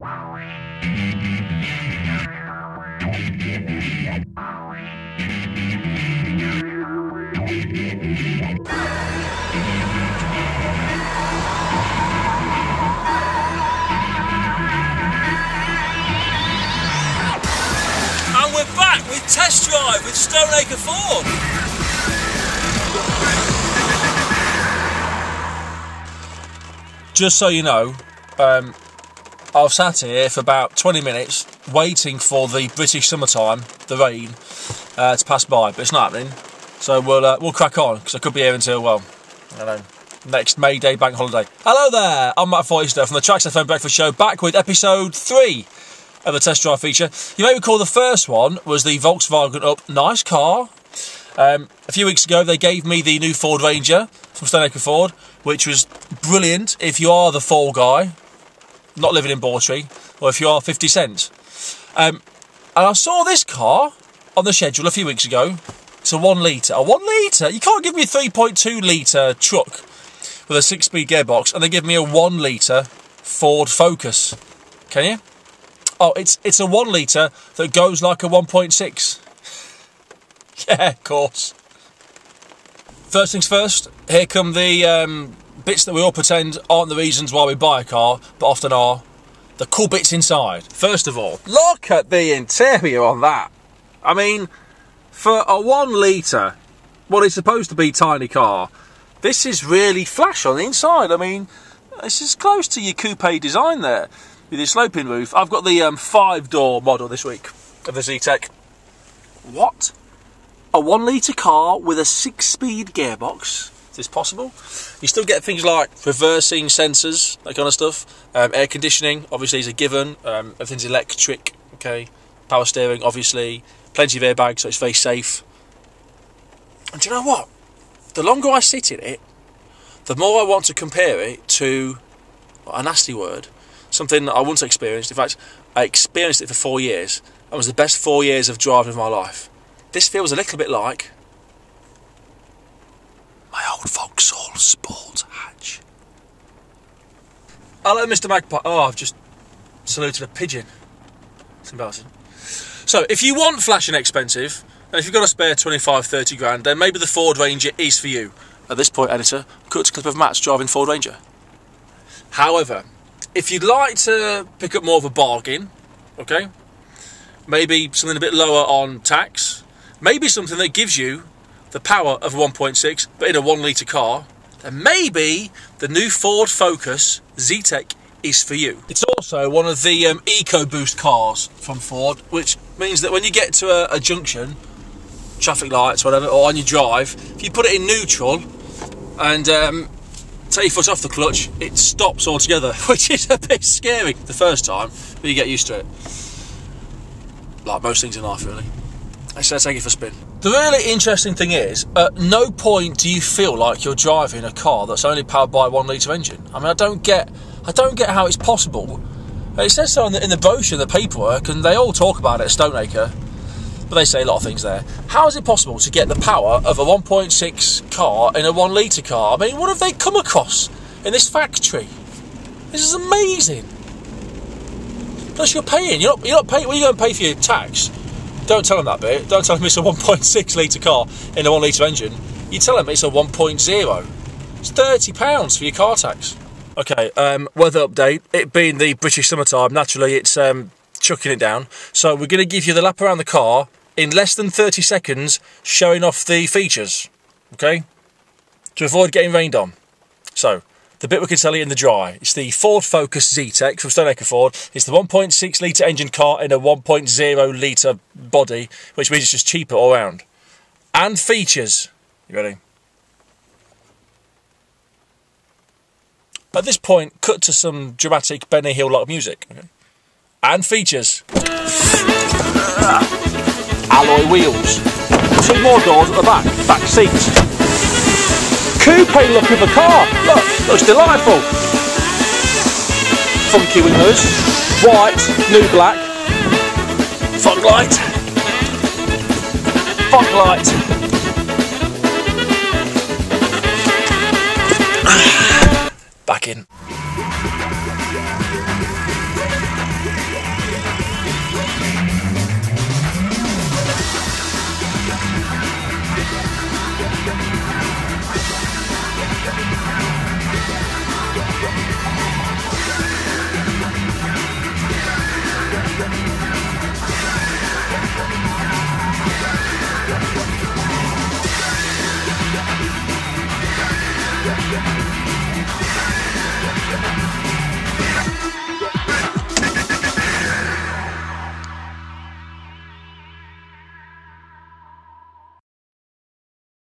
And we're back with Test Drive with Stoneacre Ford. Just so you know, I've sat here for about 20 minutes waiting for the British summertime, the rain, to pass by, but it's not happening. So we'll crack on, because I could be here until, well, I don't know, next May Day bank holiday. Hello there, I'm Matt Foister from the Tracks FM Breakfast Show, back with episode 3 of the Test Drive feature. You may recall the first one was the Volkswagen Up, nice car. A few weeks ago, they gave me the new Ford Ranger from Stoneacre Ford, which was brilliant if you are the Fall guy, not living in Bawtry, or if you are 50 Cent. And I saw this car on the schedule a few weeks ago. It's a 1 litre. A 1 litre? You can't give me a 3.2 litre truck with a 6-speed gearbox and they give me a 1 litre Ford Focus. Can you? Oh, it's a 1 litre that goes like a 1.6. Yeah, of course. First things first, here come the bits that we all pretend aren't the reasons why we buy a car, but often are. The cool bits inside. First of all, look at the interior on that. I mean, for a 1 litre, what is supposed to be tiny car, this is really flash on the inside. I mean, this is close to your coupe design there, with your sloping roof. I've got the 5-door model this week of the Z-Tech. What? A 1 litre car with a 6-speed gearbox. Is this possible? You still get things like reversing sensors, that kind of stuff. Air conditioning, obviously, is a given. Everything's electric, okay. Power steering, obviously. Plenty of airbags, so it's very safe. And do you know what? The longer I sit in it, the more I want to compare it to, well, a nasty word, something that I once experienced. In fact, I experienced it for 4 years. It was the best 4 years of driving of my life. This feels a little bit like my old Vauxhall Sport hatch. Hello, Mr. Magpie. Oh, I've just saluted a pigeon. It's embarrassing. So, if you want flash and expensive, and if you've got a spare 25, 30 grand, then maybe the Ford Ranger is for you. At this point, editor, cut a clip of Matt's driving Ford Ranger. However, if you'd like to pick up more of a bargain, okay, maybe something a bit lower on tax, maybe something that gives you the power of 1.6, but in a 1 litre car, then maybe the new Ford Focus Z-Tech is for you. It's also one of the EcoBoost cars from Ford, which means that when you get to a junction, traffic lights, whatever, or on your drive, if you put it in neutral and take your foot off the clutch, it stops altogether, which is a bit scary the first time, but you get used to it. Like most things in life, really. Let's take it for a spin. The really interesting thing is, at no point do you feel like you're driving a car that's only powered by a 1 litre engine. I mean, I don't get how it's possible. It says so in the brochure, the paperwork, and they all talk about it at Stoneacre, but they say a lot of things there. How is it possible to get the power of a 1.6 car in a 1 litre car? I mean, what have they come across in this factory? This is amazing. Plus, you're paying. You're not paying. Well, you go and pay for your tax. Don't tell them that bit. Don't tell them it's a 1.6 litre car in a 1 litre engine. You tell them it's a 1.0. It's £30 for your car tax. Okay, weather update. It being the British summertime, naturally, it's chucking it down. So we're going to give you the lap around the car in less than 30 seconds, showing off the features, okay, to avoid getting rained on. So, the bit we can sell you in the dry. It's the Ford Focus Z-Tech from Stoneacre Ford. It's the 1.6 litre engine car in a 1.0 litre body, which means it's just cheaper all round. And features. You ready? At this point, cut to some dramatic Benny Hill-like music. Okay. And features. Alloy wheels. 2 more doors at the back. Back seats. Coupe look of a car, look, looks delightful. Funky windows, white, new black, fog light. Back in.